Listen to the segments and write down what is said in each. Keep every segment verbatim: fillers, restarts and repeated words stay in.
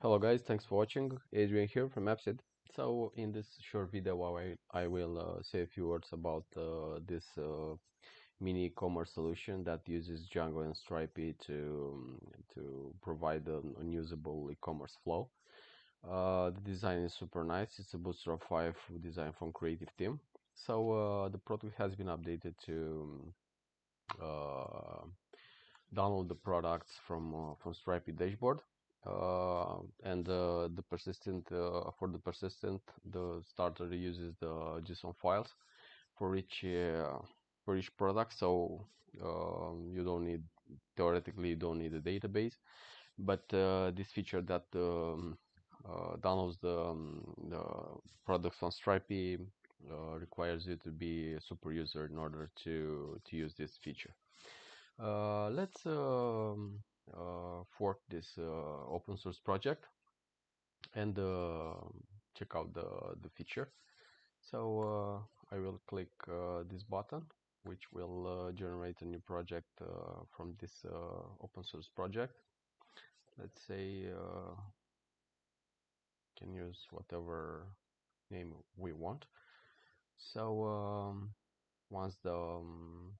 Hello guys, thanks for watching. Adrian here from AppSeed. So in this short video I, I will uh, say a few words about uh, this uh, mini e-commerce solution that uses Django and Stripe to, to provide an unusable e-commerce flow. Uh, the design is super nice. It's a Bootstrap five design from Creative Team. So uh, the product has been updated to uh, download the products from, uh, from Stripe dashboard. Uh, and uh, the persistent uh, for the persistent the starter uses the JSON files for each uh, for each product, so uh, you don't need theoretically you don't need a database, but uh, this feature that um, uh, downloads the, um, the products on Stripe uh, requires you to be a super user in order to to use this feature. Uh, let's um, Uh, fork this uh, open source project and uh, check out the the feature. So uh, I will click uh, this button, which will uh, generate a new project uh, from this uh, open source project. Let's say uh, can use whatever name we want. So um, once the um,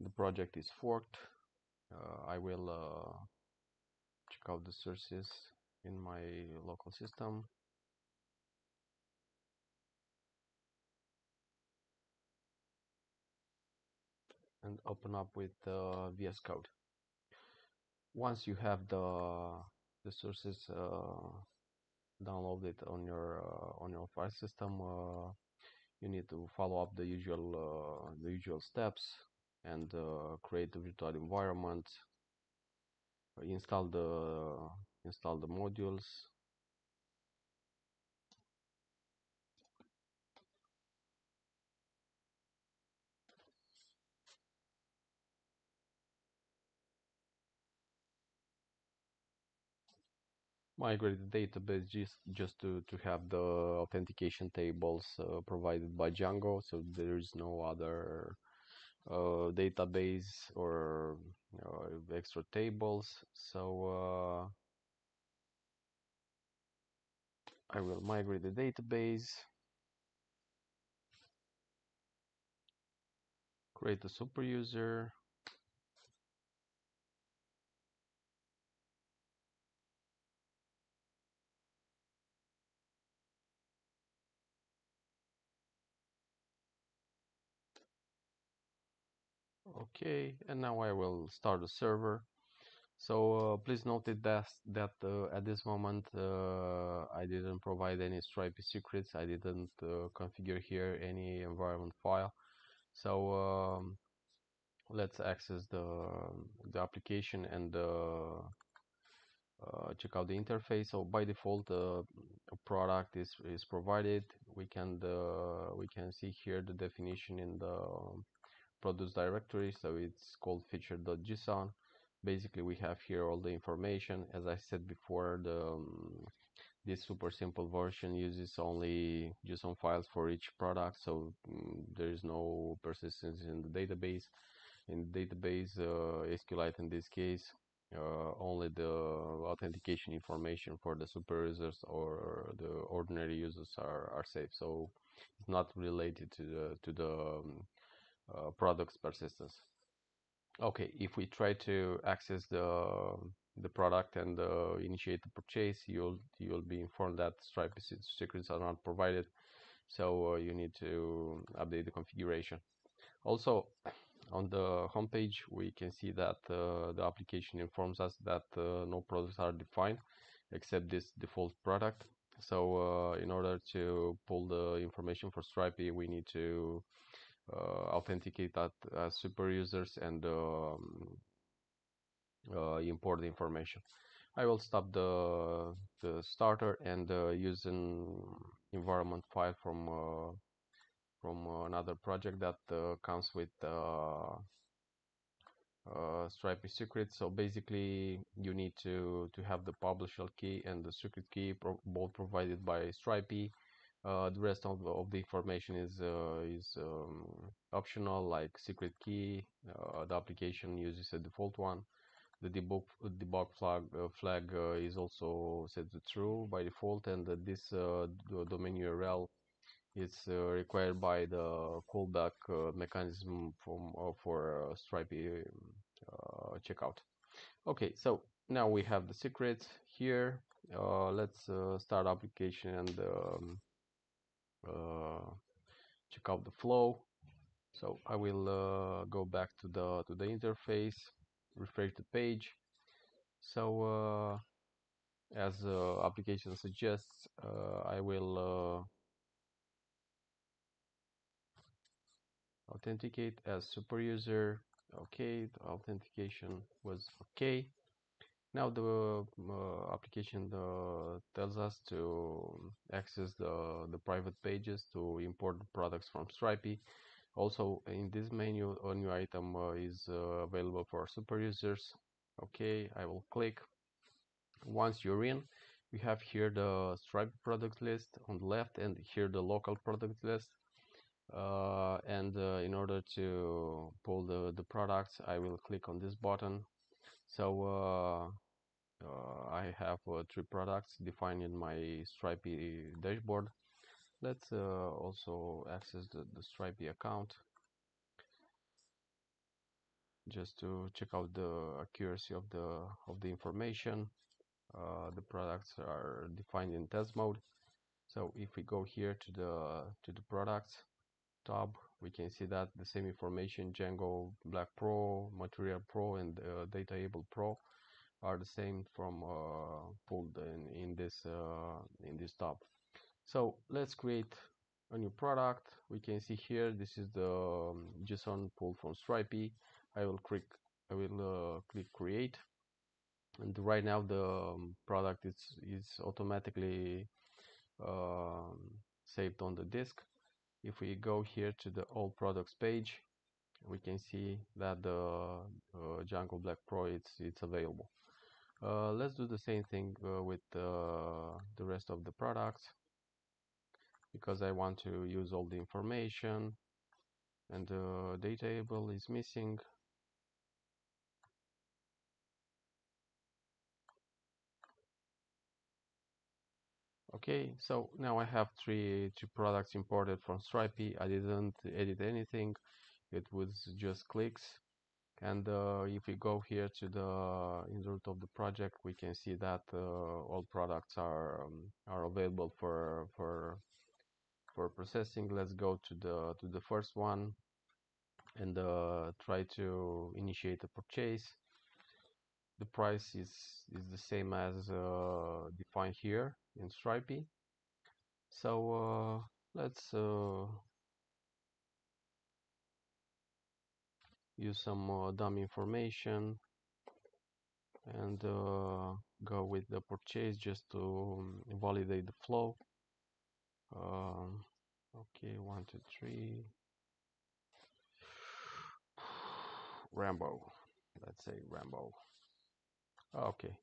the project is forked, Uh, I will uh, check out the sources in my local system. And open up with uh, V S Code. Once you have the the sources uh, downloaded on your uh, on your file system, uh, you need to follow up the usual uh, the usual steps. And uh, create a virtual environment, install the install the modules, migrate the database just just to to have the authentication tables uh, provided by Django, so there is no other Uh, database or uh, extra tables. So uh, I will migrate the database, create a super user, okay, and now I will start the server. So uh, please note that that uh, at this moment uh, I didn't provide any Stripe secrets. I didn't uh, configure here any environment file. So um, let's access the the application and uh, uh, check out the interface. So by default, uh, a product is is provided. We can uh, we can see here the definition in the product directory, so it's called feature.json. Basically, we have here all the information. As I said before, the um, this super simple version uses only JSON files for each product, so um, there is no persistence in the database. In the database, uh, SQLite in this case, uh, only the authentication information for the super users or the ordinary users are are saved. So it's not related to the to the um, Uh, products persistence. Okay, if we try to access the the product and uh, initiate the purchase, you'll you'll be informed that Stripe secrets are not provided, so uh, you need to update the configuration. Also, on the homepage, we can see that uh, the application informs us that uh, no products are defined except this default product. So, uh, in order to pull the information for Stripe, we need to Uh, authenticate that as super users and um, uh, import the information. I will stop the the starter and uh, use an environment file from uh, from another project that uh, comes with uh, uh, Stripe secret. So basically, you need to to have the publisher key and the secret key, pro both provided by Stripe. Uh, the rest of, of the information is uh, is um, optional, like secret key. Uh, the application uses a default one. the debug debug flag uh, flag uh, is also set to true by default, and uh, this uh, domain U R L is uh, required by the callback uh, mechanism from uh, for uh, Stripe uh, checkout. Okay, so now we have the secret here. Uh, let's uh, start application and um, uh, check out the flow. So I will uh, go back to the to the interface, refresh the page. So uh, as uh, application suggests, uh, I will uh, authenticate as super user. Okay, the authentication was okay. Now the uh, application uh, tells us to access the, the private pages to import products from Stripe. Also, in this menu, a new item uh, is uh, available for super users. Okay, I will click. Once you're in, we have here the Stripe product list on the left, and here the local product list. Uh, and uh, in order to pull the, the products, I will click on this button. So uh, uh, I have uh, three products defined in my Stripe dashboard. Let's uh, also access the, the Stripe account just to check out the accuracy of the of the information. Uh, the products are defined in test mode. So if we go here to the to the products tab, we can see that the same information, Django Black Pro, Material Pro, and uh, Dataable Pro are the same from uh, pulled in, in this uh, in this tab. So let's create a new product. We can see here this is the um, JSON pulled from Stripe. I will click I will uh, click create, and right now the um, product is is automatically uh, saved on the disk. If we go here to the all products page, we can see that the uh, Django Black Pro it's it's available. Uh, let's do the same thing uh, with uh, the rest of the products, because I want to use all the information, and the uh, Dataable is missing. Okay, so now I have three two products imported from Stripe. I didn't edit anything; it was just clicks. And uh, if we go here to the insert of the project, we can see that uh, all products are um, are available for for for processing. Let's go to the to the first one and uh, try to initiate a purchase. The price is is the same as uh, defined here in Stripe. So uh, let's uh, use some uh, dummy information and uh, go with the purchase just to validate the flow. Um, okay, one, two, three. Rambo. Let's say Rambo. Okay.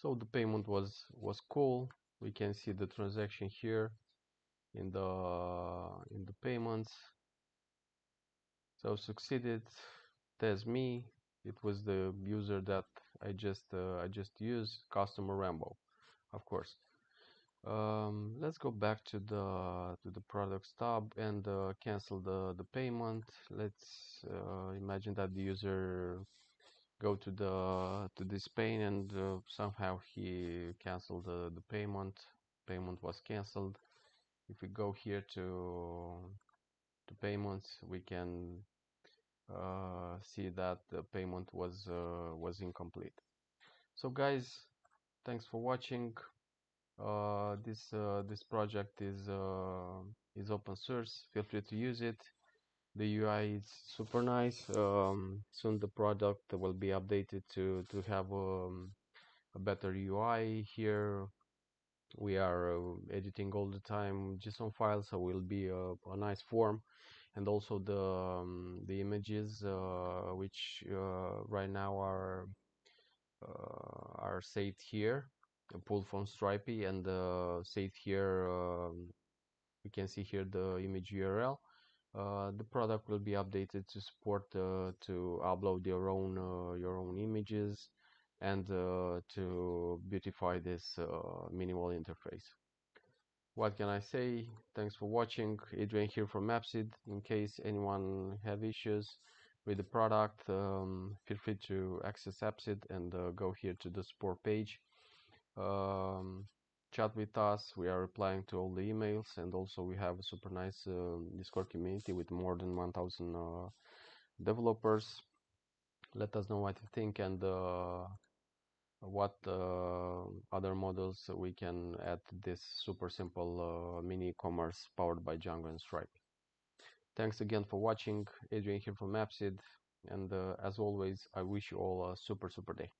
So the payment was was cool. We can see the transaction here in the in the payments. So succeeded. That's me. It was the user that I just uh, I just used, customer Rambo, of course. Um, let's go back to the to the products tab and uh, cancel the the payment. Let's uh, imagine that the user go to the to this pane and uh, somehow he canceled the, the payment. Payment was canceled. If we go here to to payments, we can uh, see that the payment was uh, was incomplete. So guys, thanks for watching. Uh, this uh, this project is uh, is open source. Feel free to use it. The U I is super nice. Um, soon the product will be updated to to have um, a better U I. Here we are uh, editing all the time JSON files, so will be a, a nice form. And also the um, the images uh, which uh, right now are uh, are saved here, pulled from Stripe, and uh, saved here. Uh, you can see here the image U R L. Uh, the product will be updated to support uh, to upload your own uh, your own images and uh, to beautify this uh, minimal interface. What can I say? Thanks for watching. Adrian here from AppSeed. In case anyone have issues with the product, um, feel free to access AppSeed and uh, go here to the support page. Um, chat with us. We are replying to all the emails, and also we have a super nice uh, Discord community with more than one thousand uh, developers. Let us know what you think and uh, what uh, other models we can add to this super simple uh, mini e-commerce powered by Django and Stripe. Thanks again for watching. Adrian here from AppSeed, and uh, as always, I wish you all a super super day.